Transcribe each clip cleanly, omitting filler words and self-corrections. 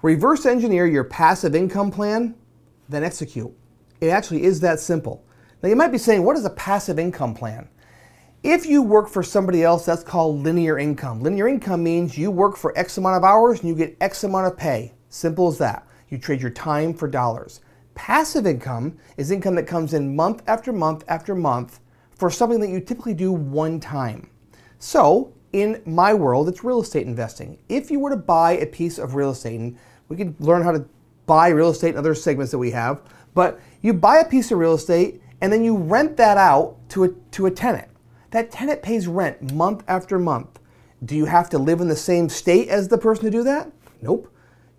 Reverse engineer your passive income plan, then execute. It actually is that simple. Now you might be saying, what is a passive income plan? If you work for somebody else, that's called linear income. Linear income means you work for X amount of hours and you get X amount of pay. Simple as that. You trade your time for dollars. Passive income is income that comes in month after month after month for something that you typically do one time. So in my world, it's real estate investing. If you were to buy a piece of real estate, and we can learn how to buy real estate in other segments that we have, but you buy a piece of real estate and then you rent that out to a tenant. That tenant pays rent month after month. Do you have to live in the same state as the person to do that? Nope.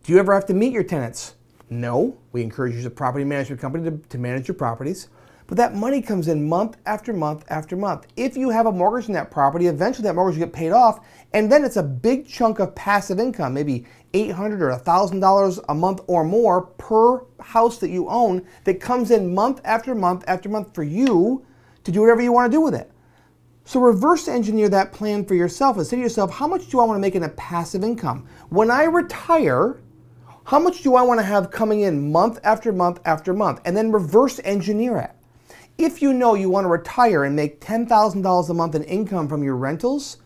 Do you ever have to meet your tenants? No. We encourage you as a property management company to manage your properties. But that money comes in month after month after month. If you have a mortgage on that property, eventually that mortgage will get paid off, and then it's a big chunk of passive income, maybe $800 or $1,000 a month or more per house that you own that comes in month after month after month for you to do whatever you want to do with it. So reverse engineer that plan for yourself and say to yourself, how much do I want to make in a passive income? When I retire, how much do I want to have coming in month after month after month? And then reverse engineer it. If you know you want to retire and make $10,000 a month in income from your rentals,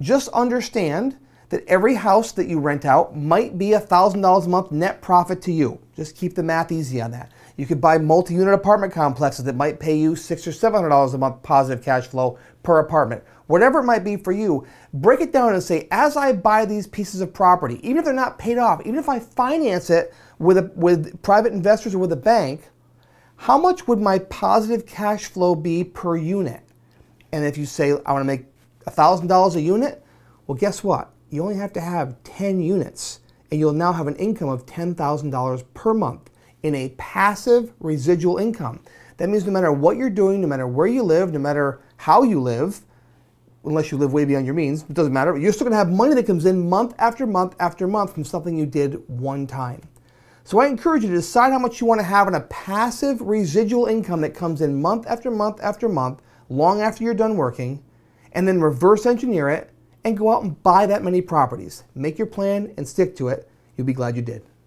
just understand that every house that you rent out might be $1,000 a month net profit to you. Just keep the math easy on that. You could buy multi-unit apartment complexes that might pay you $600 or $700 a month positive cash flow per apartment. Whatever it might be for you, break it down and say, as I buy these pieces of property, even if they're not paid off, even if I finance it with private investors or with a bank, how much would my positive cash flow be per unit? And if you say, I want to make $1,000 a unit, well, guess what? You only have to have 10 units, and you'll now have an income of $10,000 per month in a passive residual income. That means no matter what you're doing, no matter where you live, no matter how you live, unless you live way beyond your means, it doesn't matter, you're still going to have money that comes in month after month after month from something you did one time. So I encourage you to decide how much you want to have in a passive residual income that comes in month after month after month, long after you're done working, and then reverse engineer it and go out and buy that many properties. Make your plan and stick to it. You'll be glad you did.